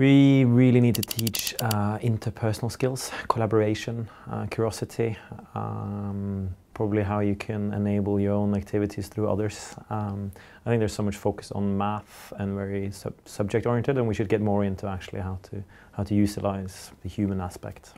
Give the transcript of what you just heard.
We really need to teach interpersonal skills, collaboration, curiosity, probably how you can enable your own activities through others. I think there's so much focus on math and very subject oriented, and we should get more into actually how to utilize the human aspect.